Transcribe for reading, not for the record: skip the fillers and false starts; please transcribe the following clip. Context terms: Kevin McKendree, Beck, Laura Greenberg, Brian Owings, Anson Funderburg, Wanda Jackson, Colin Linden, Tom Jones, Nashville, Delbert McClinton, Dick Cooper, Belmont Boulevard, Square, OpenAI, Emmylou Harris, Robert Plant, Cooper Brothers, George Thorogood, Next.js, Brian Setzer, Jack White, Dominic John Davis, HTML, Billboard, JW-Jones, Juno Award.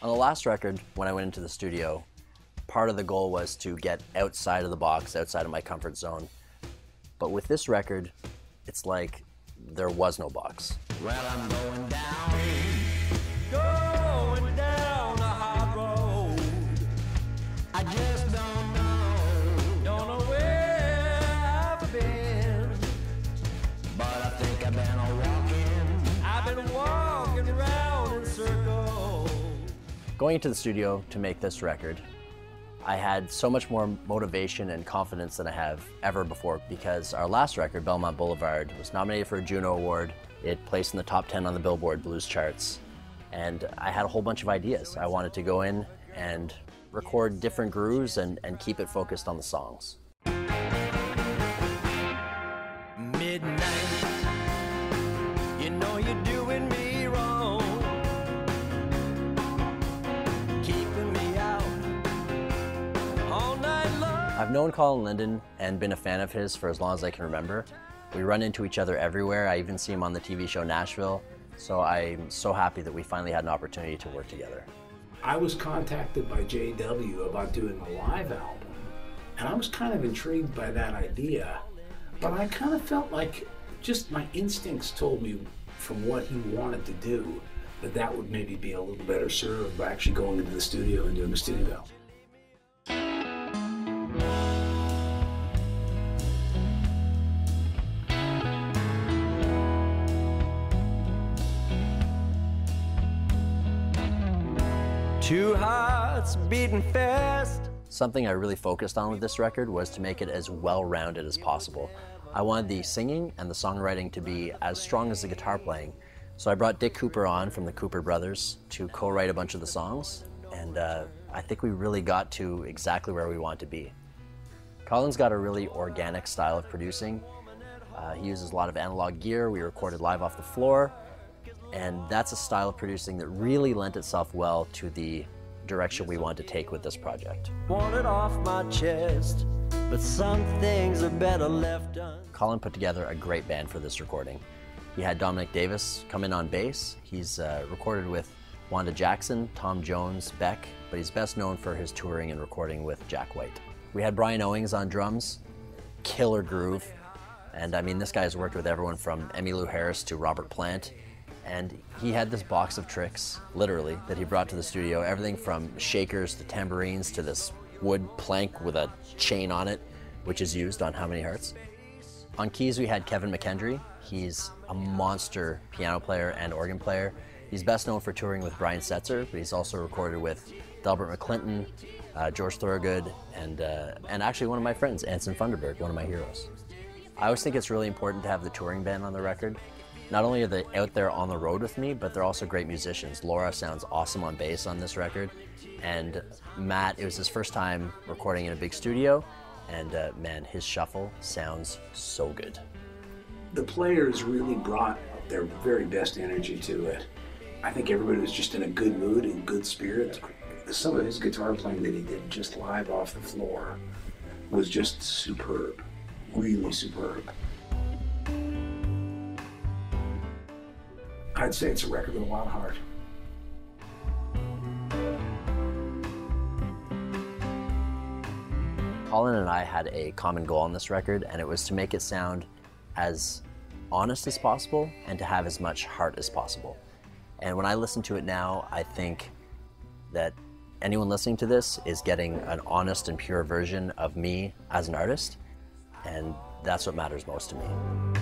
On the last record, when I went into the studio, part of the goal was to get outside of the box, outside of my comfort zone. But with this record, it's like there was no box. Well, I'm going down. Going down a hard road. I just don't know where I've been. But I think I've been walking. I've been walking around in circles. Going into the studio to make this record, I had so much more motivation and confidence than I have ever before, because our last record, Belmont Boulevard, was nominated for a Juno Award. It placed in the top 10 on the Billboard blues charts. And I had a whole bunch of ideas. I wanted to go in and record different grooves and keep it focused on the songs. Midnight, you know you're doing me wrong. I've known Colin Linden and been a fan of his for as long as I can remember. We run into each other everywhere. I even see him on the TV show Nashville. So I'm so happy that we finally had an opportunity to work together. I was contacted by JW about doing a live album, and I was kind of intrigued by that idea, but I kind of felt like just my instincts told me from what he wanted to do that that would maybe be a little better served by actually going into the studio and doing a studio album. Two hearts beating fast. Something I really focused on with this record was to make it as well-rounded as possible. I wanted the singing and the songwriting to be as strong as the guitar playing. So I brought Dick Cooper on from the Cooper Brothers to co-write a bunch of the songs, and I think we really got to exactly where we want to be. Colin's got a really organic style of producing. He uses a lot of analog gear. We recorded live off the floor. And that's a style of producing that really lent itself well to the direction we wanted to take with this project. Want it off my chest, but some things are better left on. Colin put together a great band for this recording. He had Dominic Davis come in on bass. He's recorded with Wanda Jackson, Tom Jones, Beck, but he's best known for his touring and recording with Jack White. We had Brian Owings on drums, killer groove. And I mean, this guy has worked with everyone from Emmylou Harris to Robert Plant. And he had this box of tricks, literally, that he brought to the studio. Everything from shakers to tambourines to this wood plank with a chain on it, which is used on How Many Hearts. On keys, we had Kevin McKendree. He's a monster piano player and organ player. He's best known for touring with Brian Setzer, but he's also recorded with Delbert McClinton, George Thorogood, and actually one of my friends, Anson Funderburg, one of my heroes. I always think it's really important to have the touring band on the record. Not only are they out there on the road with me, but they're also great musicians. Laura sounds awesome on bass on this record. And Matt, it was his first time recording in a big studio. And man, his shuffle sounds so good. The players really brought their very best energy to it. I think everybody was just in a good mood and good spirit. Some of his guitar playing that he did just live off the floor was just superb, really superb. I'd say it's a record with a lot of heart. Colin and I had a common goal on this record, and it was to make it sound as honest as possible and to have as much heart as possible. And when I listen to it now, I think that anyone listening to this is getting an honest and pure version of me as an artist, and that's what matters most to me.